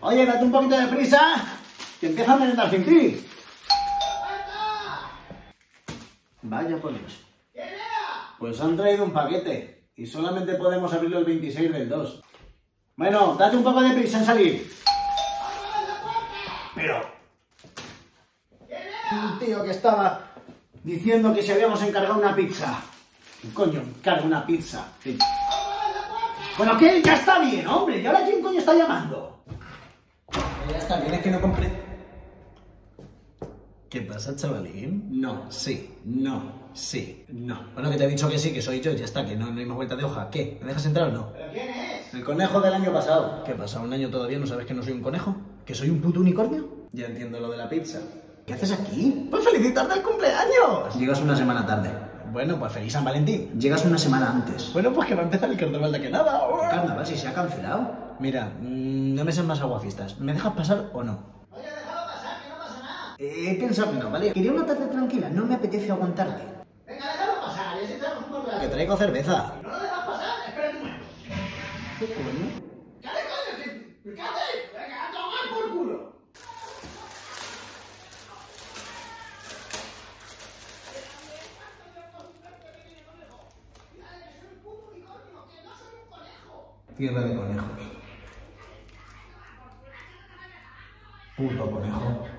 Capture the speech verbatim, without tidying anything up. Oye, date un poquito de prisa, que empieza a merendar sin ti. Vaya por Dios. Pues han traído un paquete y solamente podemos abrirlo el veintiséis del dos. Bueno, date un poco de prisa en salir. Pero... un tío que estaba diciendo que si habíamos encargado una pizza. ¿Quién coño encarga una pizza? Sí. Bueno, que ya está bien, hombre. ¿Y ahora quién coño está llamando? Ya está bien, es que no compré. ¿Qué pasa, chavalín? No, sí, no, sí, no. Bueno, que te he dicho que sí, que soy yo, ya está, que no, no hay más vuelta de hoja. ¿Qué? ¿Me dejas entrar o no? ¿Pero quién es? El conejo del año pasado. ¿Qué pasa? ¿Un año todavía no sabes que no soy un conejo? ¿Que soy un puto unicornio? Ya entiendo lo de la pizza. ¿Qué haces aquí? ¡Pues felicitarte el cumpleaños! Llegas una semana tarde. Bueno, pues feliz San Valentín. Llegas una semana antes. Bueno, pues que va a empezar el carnaval de que nada. ¿El carnaval si se ha cancelado? Mira, mmm, no me seas más aguafiestas. ¿Me dejas pasar o no? Oye, déjalo pasar, que no pasa nada. Eh, he pensado que no, ¿vale? Quería una tarde tranquila, no me apetece aguantarte. Venga, déjalo pasar, ya se te un poco. Que traigo cerveza. No lo dejas pasar, espera un momento. ¿Qué coño? ¿Qué haces? ¿Qué haces? Venga, a tomar por culo. Tierra de conejos. Puto conejo.